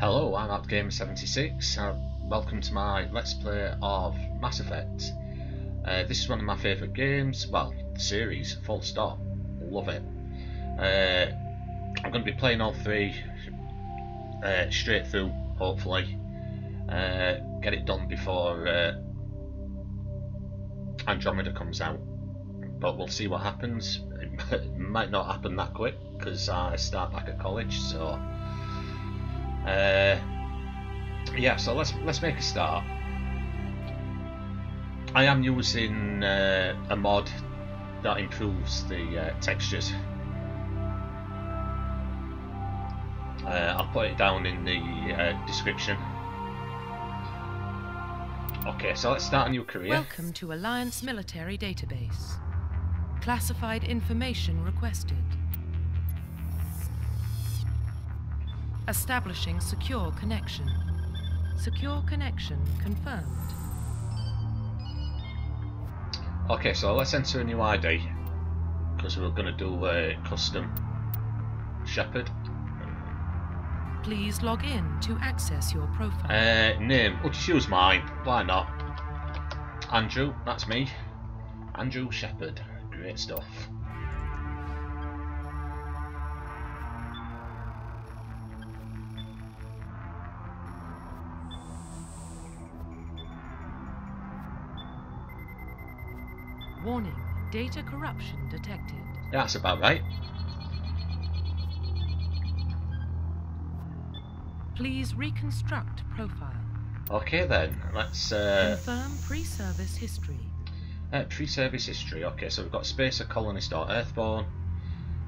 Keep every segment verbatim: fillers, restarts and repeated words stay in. Hello, I'm APTgamer seventy-six and welcome to my Let's Play of Mass Effect. Uh, this is one of my favourite games, well, series, full stop. Love it. Uh, I'm going to be playing all three uh, straight through, hopefully. Uh, get it done before uh, Andromeda comes out. But we'll see what happens. It might not happen that quick because I start back at college, so... Uh, yeah, so let's let's make a start. I am using uh, a mod that improves the uh, textures. Uh, I'll put it down in the uh, description. Okay, so let's start a new career. Welcome to Alliance Military Database. Classified information requested. Establishing secure connection. Secure connection confirmed. Okay, so let's enter a new I D because we're going to do a uh, custom Shepard. Please log in to access your profile. Uh, name. We'll just use mine. Why not? Andrew. That's me. Andrew Shepard. Great stuff. Warning, data corruption detected. Yeah, that's about right. Please reconstruct profile. Okay then, let's uh, confirm pre-service history. Uh, pre-service history, okay, so we've got Spacer, Colonist or Earthborn.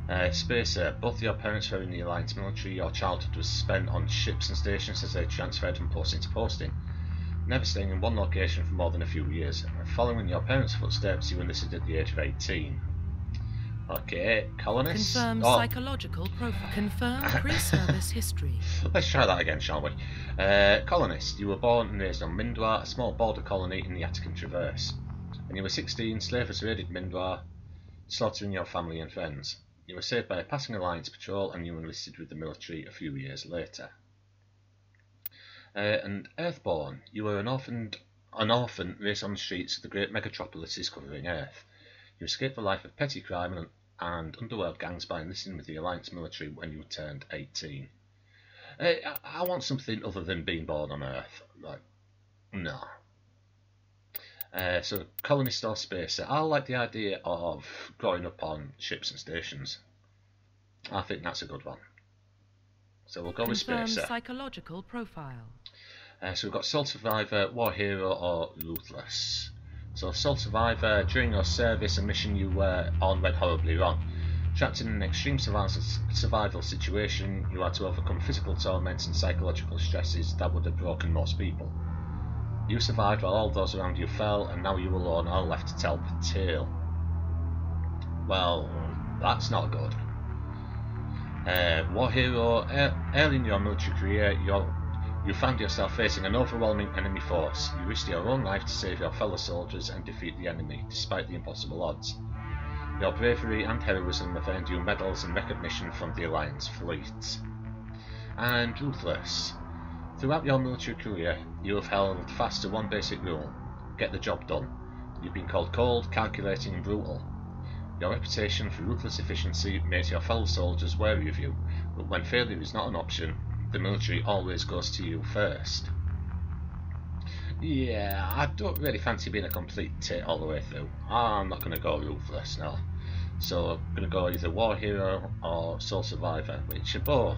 Uh, Spacer, both your parents were in the Alliance military, your childhood was spent on ships and stations as they transferred from posting to posting. Never staying in one location for more than a few years. Following your parents' footsteps, you enlisted at the age of eighteen. Okay, colonists. Confirm oh. psychological profile. Confirm pre-service history. Let's try that again, shall we? Uh, colonists. You were born and raised on Mindwar, a small border colony in the Attican Traverse. When you were sixteen, slavers raided Mindwar, slaughtering your family and friends. You were saved by a passing Alliance patrol, and you enlisted with the military a few years later. Uh, and Earthborn, you were an orphaned, an orphan raised on the streets of the great megatropolises covering Earth. You escaped the life of petty crime and, and underworld gangs by enlisting with the Alliance military when you turned eighteen. Uh, I, I want something other than being born on Earth. Like, no. Uh, so, colonist or spacer, I like the idea of growing up on ships and stations. I think that's a good one. So we'll go with spacer. Psychological profile. Uh, so we've got Soul Survivor, War Hero or Ruthless. So Soul Survivor, during your service, a mission you were on went horribly wrong. Trapped in an extreme survival situation, you had to overcome physical torments and psychological stresses that would have broken most people. You survived while all those around you fell, and now you alone are left to tell the tale. Well, that's not good. Uh, War Hero, early in your military career, you're You found yourself facing an overwhelming enemy force. You risked your own life to save your fellow soldiers and defeat the enemy, despite the impossible odds. Your bravery and heroism have earned you medals and recognition from the Alliance fleet. And Ruthless. Throughout your military career, you have held fast to one basic rule. Get the job done. You've been called cold, calculating and brutal. Your reputation for ruthless efficiency made your fellow soldiers wary of you, but when failure is not an option, the military always goes to you first. Yeah, I don't really fancy being a complete tit all the way through. I'm not going to go Ruthless now. So I'm going to go either War Hero or Soul Survivor, which are both.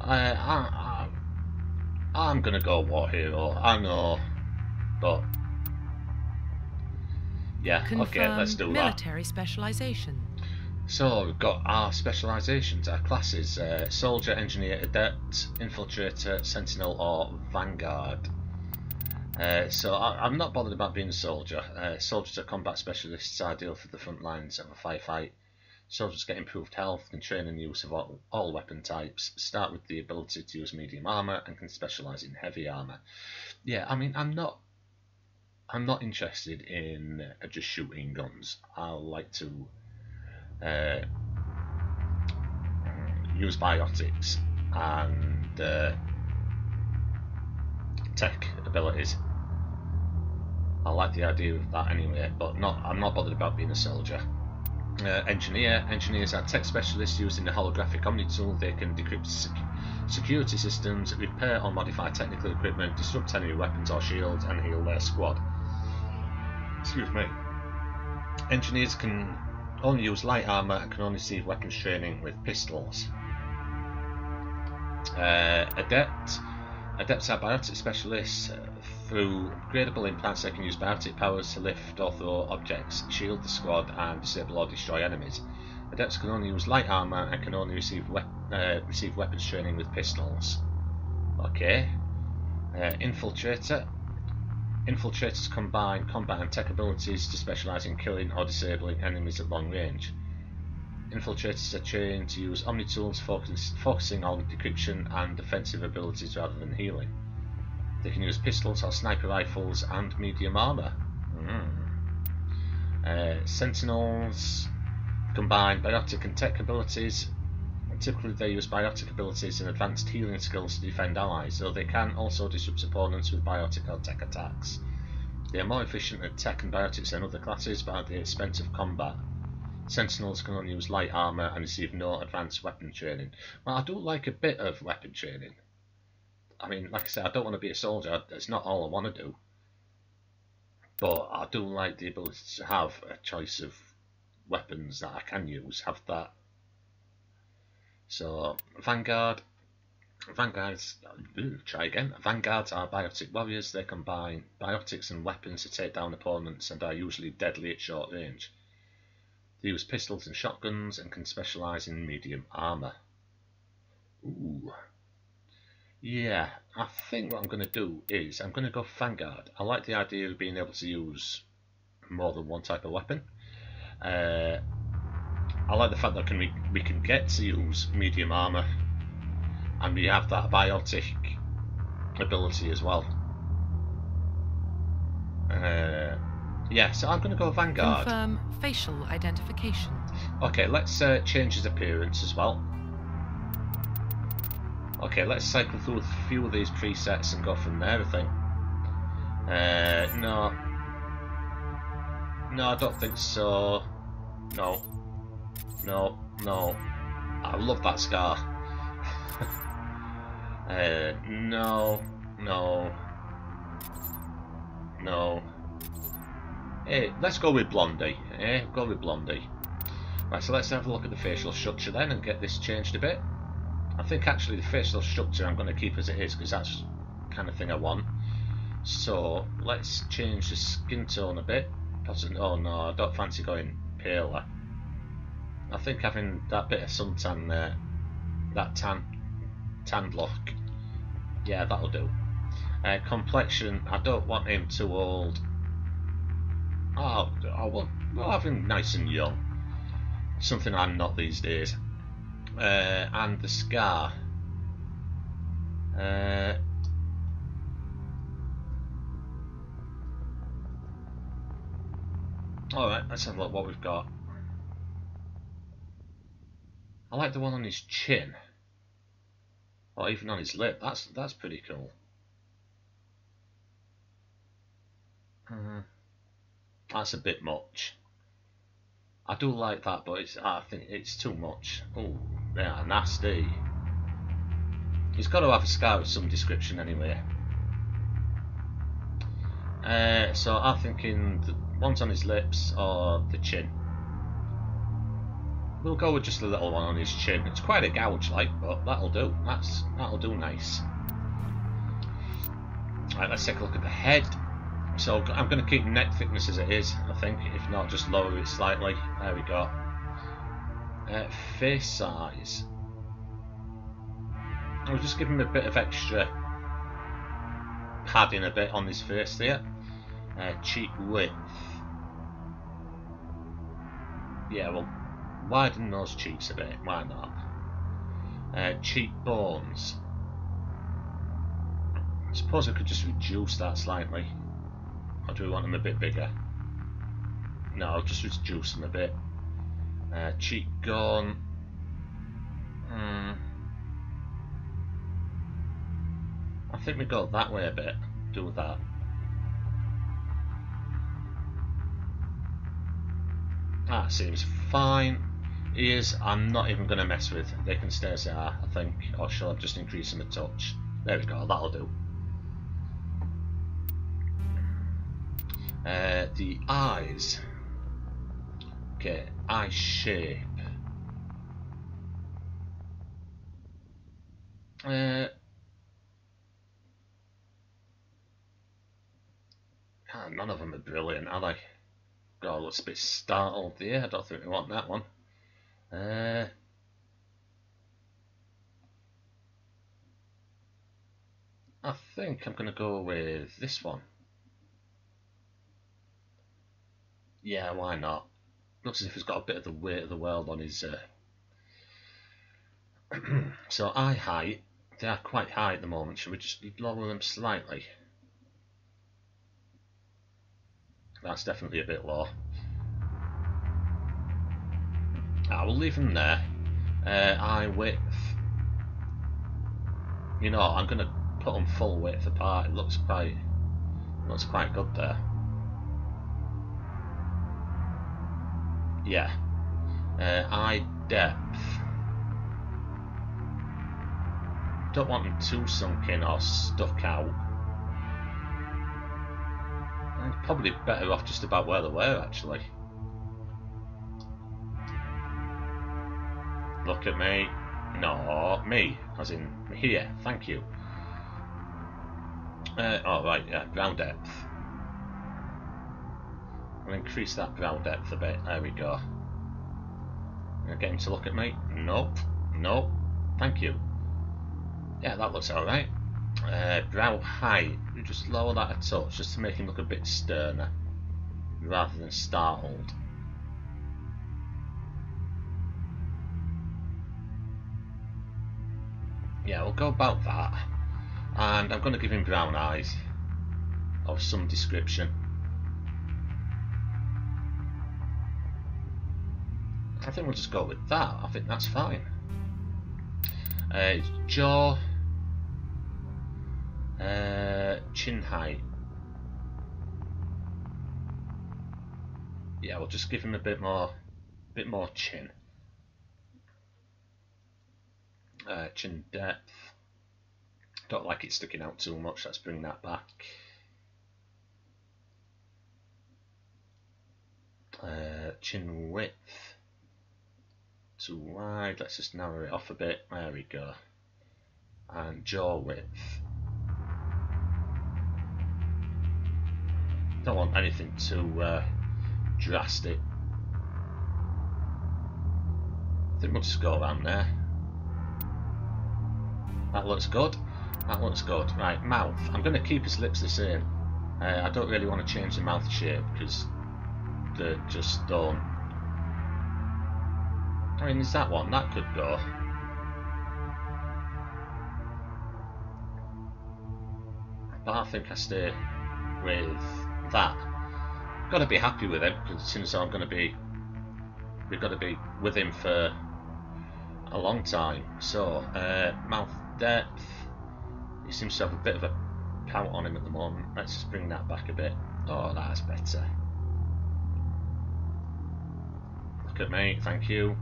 I, I, I, I'm going to go War Hero, I know, but... Yeah, Confirm okay, let's do military that. Military specialisation. So we've got our specialisations, our classes, uh, Soldier, Engineer, Adept, Infiltrator, Sentinel or Vanguard. Uh, so I, I'm not bothered about being a soldier. Uh, soldiers are combat specialists, ideal for the front lines of a firefight. Soldiers get improved health and train in the use of all, all weapon types. Start with the ability to use medium armour and can specialise in heavy armour. Yeah, I mean, I'm not... I'm not interested in uh, just shooting guns. I like to... Uh, use biotics. and uh, tech abilities. I like the idea of that anyway, but not I'm not bothered about being a soldier. Uh, engineer. Engineers are tech specialists using the holographic Omni tool. They can decrypt sec security systems, repair or modify technical equipment, disrupt enemy weapons or shields, and heal their squad. Excuse me. Engineers can only use light armour and can only receive weapons training with pistols. Uh, adept. Adepts are biotic specialists. Through upgradable implants, they can use biotic powers to lift or throw objects, shield the squad, and disable or destroy enemies. Adepts can only use light armour and can only receive we uh, receive weapons training with pistols. Okay. Uh, infiltrator. Infiltrators combine combat and tech abilities to specialise in killing or disabling enemies at long range. Infiltrators are trained to use Omni tools, focus, focusing on decryption and defensive abilities rather than healing. They can use pistols or sniper rifles and medium armour. Mm. Uh, sentinels combine biotic and tech abilities. Typically they use biotic abilities and advanced healing skills to defend allies, though they can also disrupt opponents with biotic or tech attacks. They are more efficient at tech and biotics than other classes, but at the expense of combat. Sentinels can only use light armour and receive no advanced weapon training. Well, I do like a bit of weapon training. I mean, like I said, I don't want to be a soldier. That's not all I want to do. But I do like the ability to have a choice of weapons that I can use. Have that. So, Vanguard. Vanguards. Ooh, try again. Vanguards are biotic warriors. They combine biotics and weapons to take down opponents and are usually deadly at short range. They use pistols and shotguns and can specialise in medium armour. Ooh. Yeah, I think what I'm going to do is I'm going to go Vanguard. I like the idea of being able to use more than one type of weapon. Uh, I like the fact that can we, we can get to use medium armour. And we have that biotic ability as well. Uh... Yeah, so I'm going to go Vanguard. Confirm facial identification. Okay, let's uh, change his appearance as well. Okay, let's cycle through a few of these presets and go from there, I think. Uh, no. No, I don't think so. No. No, no. I love that scar. uh, no. No. No. Hey, let's go with Blondie. Eh, go with Blondie. Right, so let's have a look at the facial structure then and get this changed a bit. I think actually the facial structure I'm going to keep as it is because that's the kind of thing I want. So let's change the skin tone a bit. Oh no, I don't fancy going paler. I think having that bit of suntan there, that tan, tan block, yeah, that'll do. Uh, complexion, I don't want him too old. Oh, oh well, we'll have him nice and young. Something I'm not these days. Uh, and the scar. Uh, Alright, let's have a look what we've got. I like the one on his chin. Or even on his lip. That's that's pretty cool. Uh-huh. That's a bit much. I do like that, but it's, I think it's too much. Oh, they are nasty. He's got to have a scar of some description anyway. Uh, so I'm thinking the one's on his lips or the chin. We'll go with just a little one on his chin. It's quite a gouge, like, but that'll do. That's that'll do nice. Right, let's take a look at the head. So I'm going to keep neck thickness as it is, I think, if not just lower it slightly. There we go. Uh, face size. I'll just give him a bit of extra padding a bit on his face there. Uh, cheek width. Yeah, well, widen those cheeks a bit, why not? Uh, cheekbones. I suppose I could just reduce that slightly. Or do we want them a bit bigger? No, I'll just reduce them a bit. Uh, cheek gone. Mm. I think we go that way a bit, do that. That seems fine. Ears, I'm not even going to mess with. They can stay as they are, I think. Or shall I just increase them a touch? There we go, that'll do. Uh, the eyes. Okay, eye shape. Uh, God, none of them are brilliant, are they? God, looks a bit startled there. I don't think we want that one. Uh, I think I'm going to go with this one. Yeah, why not? Looks as if he's got a bit of the weight of the world on his... Uh... So eye height, they are quite high at the moment. Should we just lower them slightly? That's definitely a bit low. I will leave them there. Uh, eye width. You know, I'm going to put them full width apart. It looks quite, looks quite good there. Yeah. Uh, eye depth. Don't want them too sunk in or stuck out. I'm probably better off just about where they were, actually. Look at me. No, me. As in here. Thank you. Uh, oh, right, yeah. Brow depth. I'll increase that brow depth a bit. There we go. Get him to look at me. Nope. Nope. Thank you. Yeah, that looks alright. Uh, brow height. You just lower that a touch just to make him look a bit sterner rather than startled. Yeah, we'll go about that, and I'm going to give him brown eyes of some description. I think we'll just go with that. I think that's fine. Uh, it's jaw, uh, chin height. Yeah, we'll just give him a bit more, bit more chin. Uh, chin depth. Don't like it sticking out too much. Let's bring that back. Uh, chin width. Too wide. Let's just narrow it off a bit. There we go. And jaw width. Don't want anything too uh, drastic. I think we'll just go around there. That looks good. That looks good. Right, mouth. I'm going to keep his lips the same. Uh, I don't really want to change the mouth shape because they just don't. I mean, is that one? That could go. But I think I stay with that. Got to be happy with him because it seems I'm going to be. We've got to be with him for a long time. So, uh, mouth depth. He seems to have a bit of a pout on him at the moment. Let's just bring that back a bit. Oh, that's better. Look at me, thank you.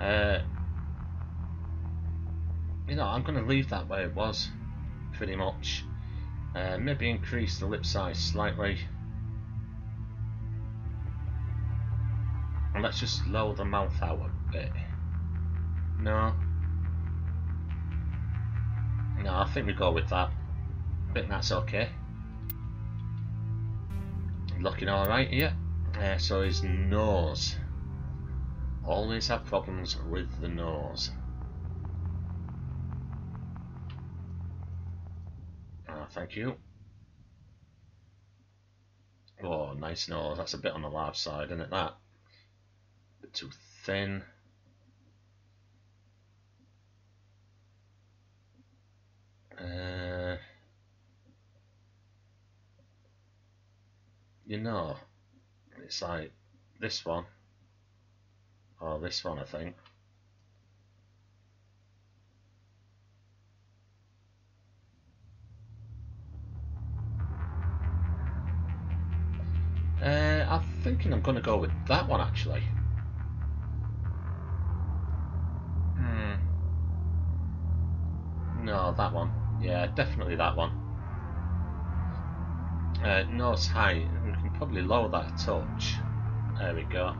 Uh, you know, I'm going to leave that where it was, pretty much. Uh, maybe increase the lip size slightly. And let's just lower the mouth out a bit. No. No, I think we go with that. I think that's okay. Looking alright here. Uh, so his nose. Always have problems with the nose. Ah, thank you. Oh, nice nose. That's a bit on the large side, isn't it, that? A bit too thin. Uh, you know, it's like this one or this one, I think. Uh, I'm thinking I'm going to go with that one, actually. Hmm. No, that one. Yeah, definitely that one. Uh, nose high. We can probably lower that a touch. There we go.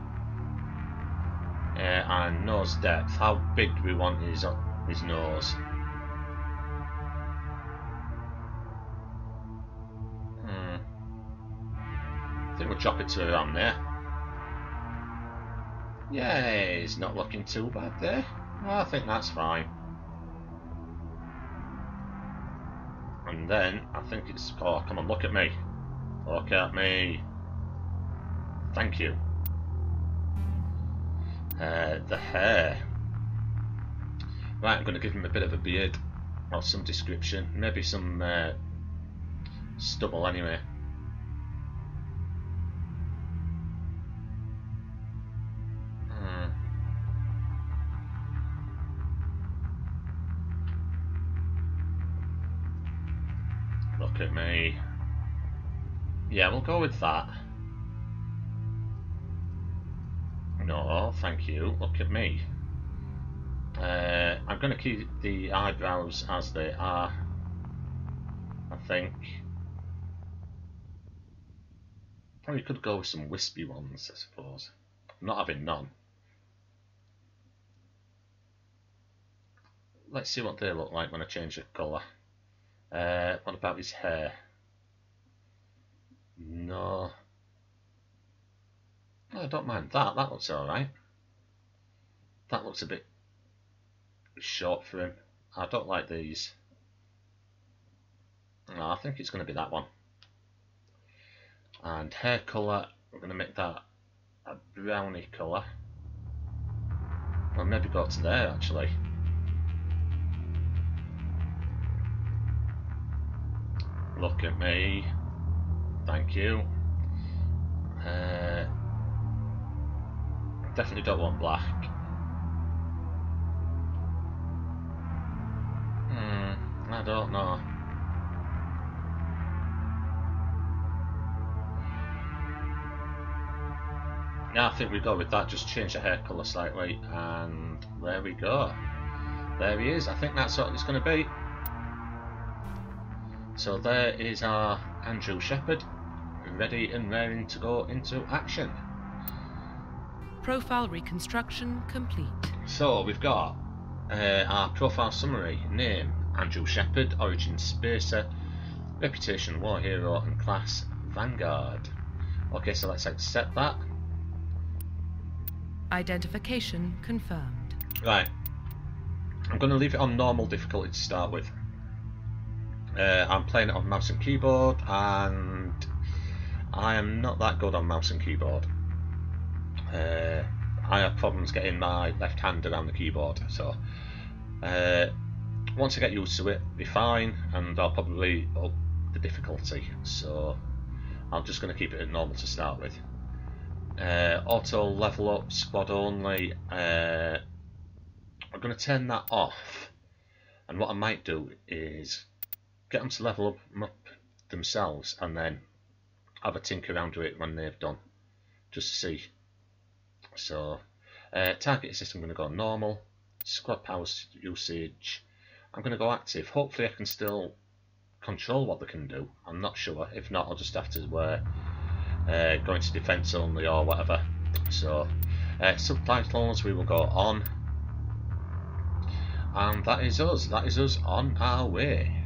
Uh, and nose depth. How big do we want his, his nose? I think we'll drop it to around there. Yeah, it's not looking too bad there. I think that's fine. And then I think it's... Oh, come on, look at me. Look at me. Thank you. Uh, the hair. Right, I'm going to give him a bit of a beard. Or some description. Maybe some uh, stubble anyway. At me. Yeah, we'll go with that. No, thank you. Look at me. Uh, I'm going to keep the eyebrows as they are, I think. Probably could go with some wispy ones, I suppose. I'm not having none. Let's see what they look like when I change the colour. Uh, what about his hair? No. No, I don't mind that. That looks alright. That looks a bit short for him. I don't like these. No, I think it's going to be that one. And hair colour, we're going to make that a browny colour. I'll maybe go to there actually. Look at me. Thank you. Uh, definitely don't want black. Hmm, I don't know. Now I think we go with that. Just change the hair colour slightly, and there we go. There he is. I think that's what it's going to be. So there is our Andrew Shepard, ready and raring to go into action. Profile reconstruction complete. So we've got uh, our profile summary, name Andrew Shepard, origin spacer, reputation war hero and class Vanguard. Okay, so let's accept that. Identification confirmed. Right, I'm going to leave it on normal difficulty to start with. Uh, I'm playing it on mouse and keyboard, and I am not that good on mouse and keyboard. Uh, I have problems getting my left hand around the keyboard, so uh, once I get used to it, it'll be fine, and I'll probably up the difficulty. So I'm just going to keep it at normal to start with. Uh, auto level up, squad only. Uh, I'm going to turn that off, and what I might do is get them to level up, them up themselves, and then have a tinker around with it when they've done, just to see. So, uh, target assist, I'm going to go normal, squad power usage, I'm going to go active. Hopefully I can still control what they can do, I'm not sure. If not, I'll just have to wear, uh, going to defence only or whatever. So, uh, subtitles, we will go on, and that is us, that is us on our way.